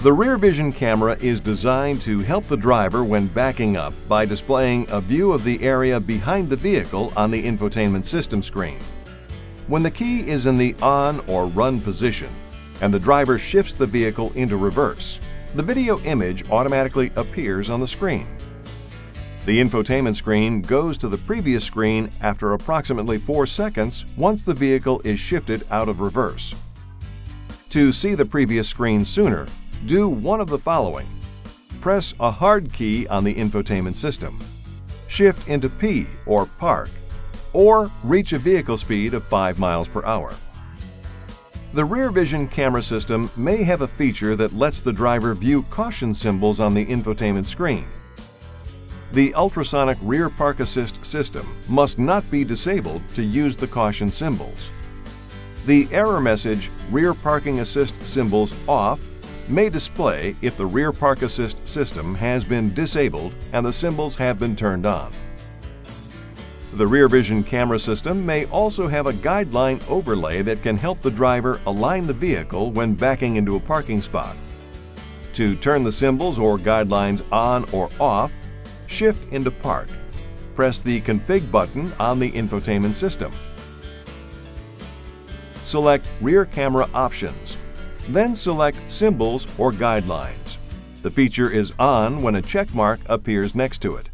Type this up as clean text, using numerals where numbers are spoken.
The rear vision camera is designed to help the driver when backing up by displaying a view of the area behind the vehicle on the infotainment system screen. When the key is in the on or run position and the driver shifts the vehicle into reverse, the video image automatically appears on the screen. The infotainment screen goes to the previous screen after approximately 4 seconds once the vehicle is shifted out of reverse. To see the previous screen sooner, do one of the following. Press a hard key on the infotainment system. Shift into P or park, or reach a vehicle speed of 5 miles per hour. The rear vision camera system may have a feature that lets the driver view caution symbols on the infotainment screen. The ultrasonic rear park assist system must not be disabled to use the caution symbols. The error message, rear parking assist symbols off, may display if the rear park assist system has been disabled and the symbols have been turned on. The rear vision camera system may also have a guideline overlay that can help the driver align the vehicle when backing into a parking spot. To turn the symbols or guidelines on or off, shift into park. Press the config button on the infotainment system. Select rear camera options. Then select Symbols or Guidelines. The feature is on when a check mark appears next to it.